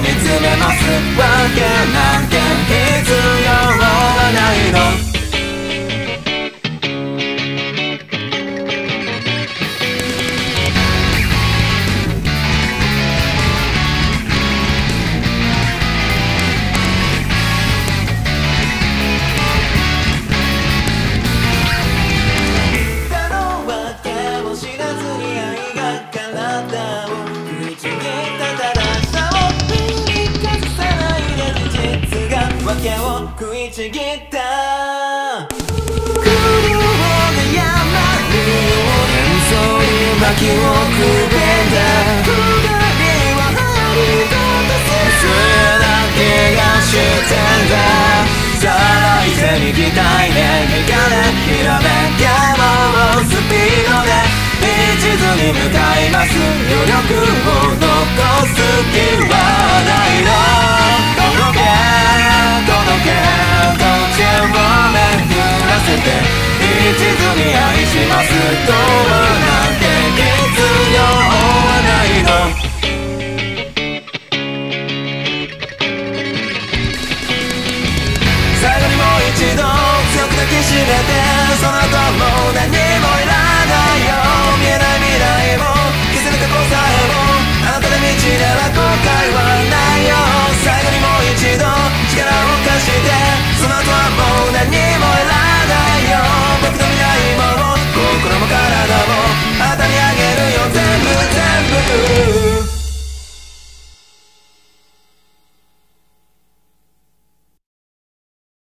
見つめますわけなんて必要はないの。食いちぎった苦労の山に連想に巻きをくべんだくびを張りとするだけがしてんだ。さらに背に期待で逃げるひらめ山をスピードで一途に向かいます。余力を残す気はないの。一度強く抱きしめてその後も